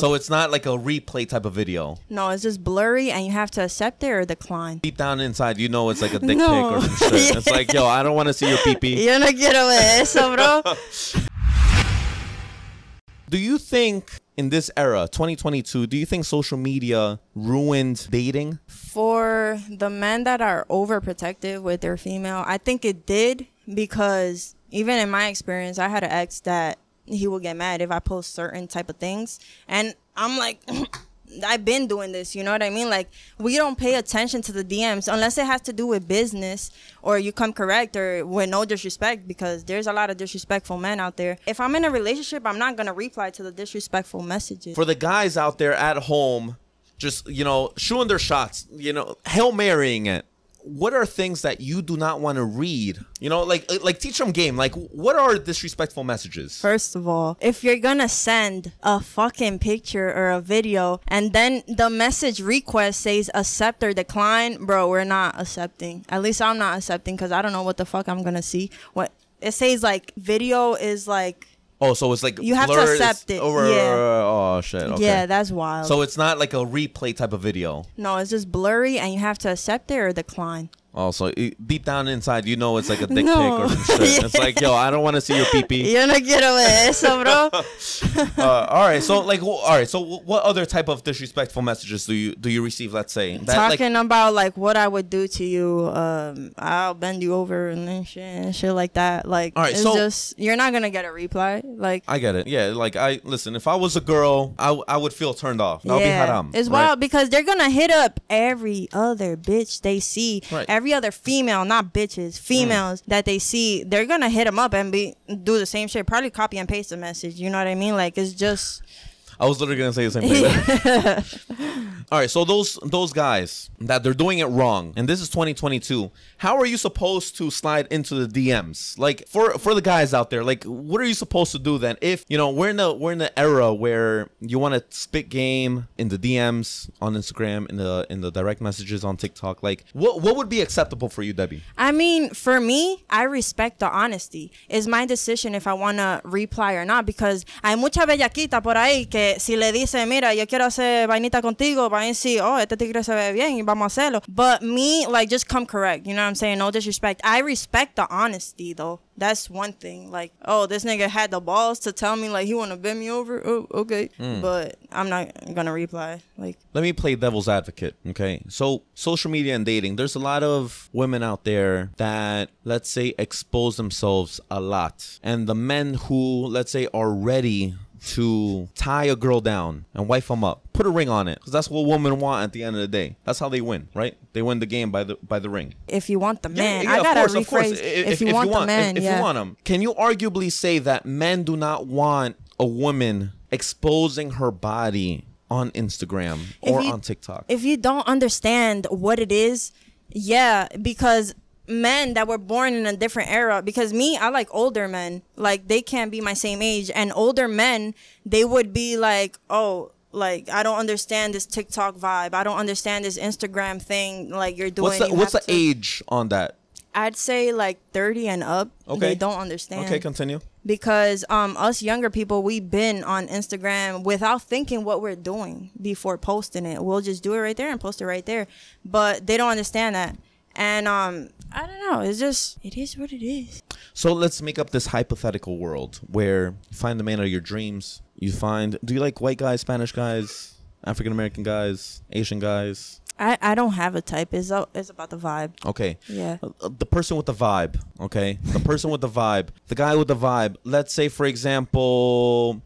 So it's not like a replay type of video. No, it's just blurry and you have to accept it or decline. Deep down inside, you know it's like a dick pic or some shit. Yeah. It's like, yo, I don't want to see your pee-pee. Yo no quiero ver eso, bro. Do you think in this era, 2022, do you think social media ruined dating? For the men that are overprotective with their female, I think it did, because even in my experience, I had an ex that he will get mad if I post certain type of things. And I'm like, I've been doing this, you know what I mean? Like, we don't pay attention to the DMs unless it has to do with business or you come correct or with no disrespect, because there's a lot of disrespectful men out there. If I'm in a relationship, I'm not going to reply to the disrespectful messages. For the guys out there at home, just, you know, shooting their shots, you know, Hail Marying it. What are things that you do not want to read? You know, like teach them game. Like, what are disrespectful messages? First of all, if you're going to send a fucking picture or a video and then the message request says accept or decline, bro, we're not accepting. At least I'm not accepting, because I don't know what the fuck I'm going to see. What it says, like, video is like... Oh, so it's like you have to accept it. Over, yeah. Oh shit. Okay. Yeah, that's wild. So it's not like a replay type of video. No, it's just blurry, and you have to accept it or decline. Oh, so deep down inside, you know it's like a dick pic or some shit. Yeah. It's like, yo, I don't want to see your pee-pee. Yo no quiero ver eso, bro. All right, so like, all right, so what other type of disrespectful messages do you receive? Let's say talking about like what I would do to you, I'll bend you over and shit like that. Like, all right, it's so just, you're not gonna get a reply. Like, I get it. Yeah, like I listen. If I was a girl, I would feel turned off. I'll be haram. It's wild, because they're gonna hit up every other bitch they see. Right. Every other female, not bitches, females that they see, they're gonna hit them up and do the same shit, probably copy and paste the message, you know what I mean? Like, it's just, I was literally gonna say the same thing. All right, so those guys that they're doing it wrong, and this is 2022, how are you supposed to slide into the DMs? Like, for the guys out there, like, what are you supposed to do then? If, you know, we're in the era where you want to spit game in the DMs on Instagram, in the direct messages on TikTok, like, what would be acceptable for you, Debbie? I mean, for me, I respect the honesty. It's my decision if I want to reply or not, because hay mucha bellaquita por ahí que si le dice, mira, yo quiero hacer vainita contigo, va a decir, oh, este tigre se ve bien y vamos a hacerlo. But me, like, just come correct, you know what I'm saying? No disrespect. I respect the honesty, though. That's one thing. Like, oh, this nigga had the balls to tell me, like, he want to bend me over. Oh, okay. But I'm not going to reply. Like, let me play devil's advocate, okay? So social media and dating, there's a lot of women out there that, let's say, expose themselves a lot. And the men who, let's say, are ready to tie a girl down and wife them up, put a ring on it, because that's what women want at the end of the day. That's how they win, right? They win the game by the ring. If you want the man, yeah, I gotta rephrase. If you want him, can you arguably say that men do not want a woman exposing her body on Instagram or on TikTok? If you don't understand what it is, yeah, because men that were born in a different era, because me, I like older men, like they can't be my same age, and older men, they would be like, oh, like, I don't understand this TikTok vibe, I don't understand this Instagram thing, like you're doing. What's the age on that? I'd say like 30 and up. Okay, they don't understand. Okay, continue. Because us younger people, we've been on Instagram without thinking what we're doing before posting it. We'll just do it right there and post it right there, but they don't understand that. And I don't know, it's just, it is what it is. So let's make up this hypothetical world where you find the man of your dreams. You find, do you like white guys, Spanish guys, African-American guys, Asian guys? I don't have a type. It's about the vibe. Okay. Yeah. The person with the vibe, okay? The person with the vibe, the guy with the vibe. Let's say, for example,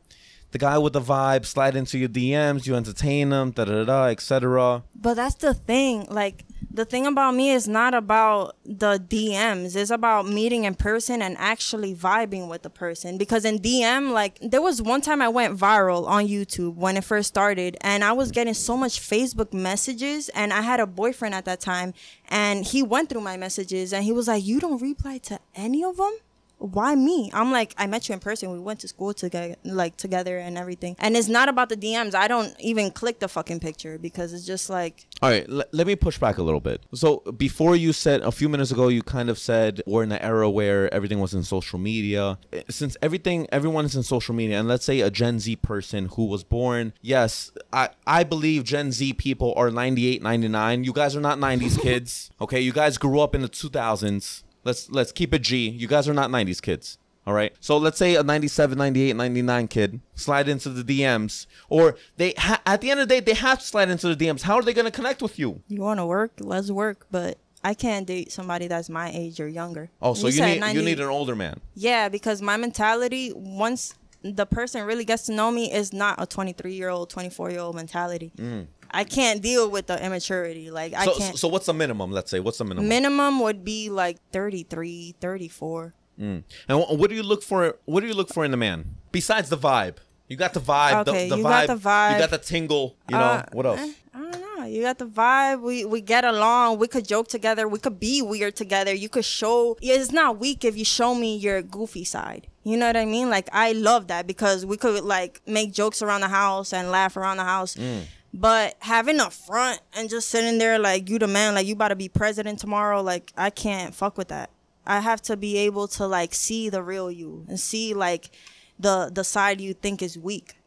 the guy with the vibe slide into your DMs, you entertain him, etc. But that's the thing, like, the thing about me is not about the DMs. It's about meeting in person and actually vibing with the person. Because in DM, like, there was one time I went viral on YouTube when it first started, and I was getting so much Facebook messages, and I had a boyfriend at that time, and he went through my messages and he was like, you don't reply to any of them? why me? I'm like, I met you in person. We went to school together, like together and everything. And it's not about the DMs. I don't even click the fucking picture because it's just like. All right, let me push back a little bit. So before you said a few minutes ago, you kind of said we're in an era where everything was in social media. Since everyone is in social media, and let's say a Gen Z person who was born. Yes, I believe Gen Z people are 98, 99. You guys are not 90s kids. Okay, you guys grew up in the 2000s. Let's keep it G. You guys are not 90s kids, all right? So let's say a 97, 98, 99 kid slide into the DMs, or they at the end of the day, they have to slide into the DMs. How are they going to connect with you? You want to work? Let's work, but I can't date somebody that's my age or younger. Oh, so you need an older man. Yeah, because my mentality, once the person really gets to know me, is not a 23-year-old, 24-year-old mentality. Mm. I can't deal with the immaturity. Like, I can't. So what's the minimum? Let's say, what's the minimum? Minimum would be like 33, 34. Mm. And what do you look for? What do you look for in a man besides the vibe? You got the vibe. Okay, you got the vibe. You got the tingle. You know what else? I don't know. You got the vibe. We get along. We could joke together. We could be weird together. You could show. It's not weak if you show me your goofy side. You know what I mean? Like, I love that because we could like make jokes around the house and laugh around the house. Mm. But having a front and just sitting there like, you the man, like you about to be president tomorrow, like I can't fuck with that. I have to be able to like see the real you and see like the side you think is weak.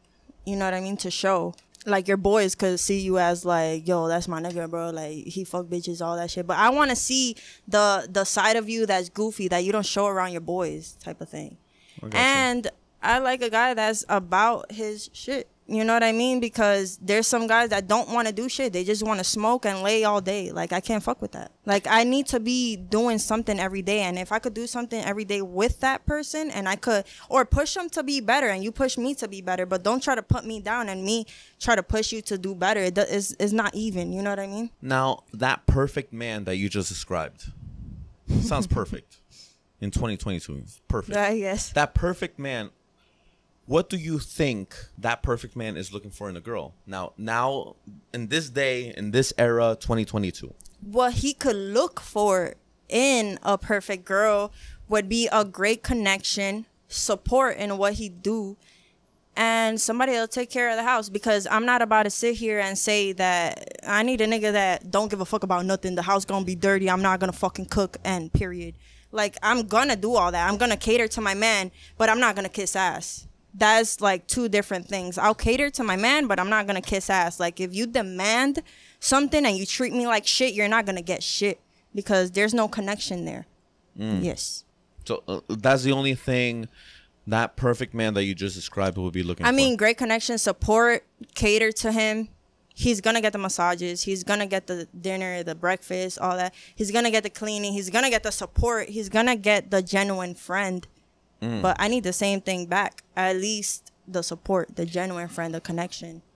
You know what I mean? To show. Like your boys could see you as like, yo, that's my nigga, bro. Like he fuck bitches, all that shit. But I want to see the side of you that's goofy, that you don't show around your boys type of thing. And I like a guy that's about his shit. You know what I mean? Because there's some guys that don't want to do shit. They just want to smoke and lay all day. Like, I can't fuck with that. Like, I need to be doing something every day. And if I could do something every day with that person, and I could, or push them to be better and you push me to be better, but don't try to put me down and me try to push you to do better. It's not even. You know what I mean? Now, that perfect man that you just described sounds perfect in 2022. Perfect. Yes. That perfect man. What do you think that perfect man is looking for in a girl? Now, in this day, in this era, 2022. What he could look for in a perfect girl would be a great connection, support in what he do, and somebody that'll take care of the house. Because I'm not about to sit here and say that I need a nigga that don't give a fuck about nothing. The house gonna be dirty. I'm not gonna fucking cook, and period. Like, I'm gonna do all that. I'm gonna cater to my man, but I'm not gonna kiss ass. That's like two different things. I'll cater to my man, but I'm not gonna kiss ass. Like, if you demand something and you treat me like shit, you're not gonna get shit because there's no connection there. Mm. Yes. So that's the only thing that perfect man that you just described would be looking for. I mean, great connection, support, cater to him. He's gonna get the massages. He's gonna get the dinner, the breakfast, all that. He's gonna get the cleaning. He's gonna get the support. He's gonna get the genuine friend. Mm. But I need the same thing back. At least the support, the genuine friend, the connection.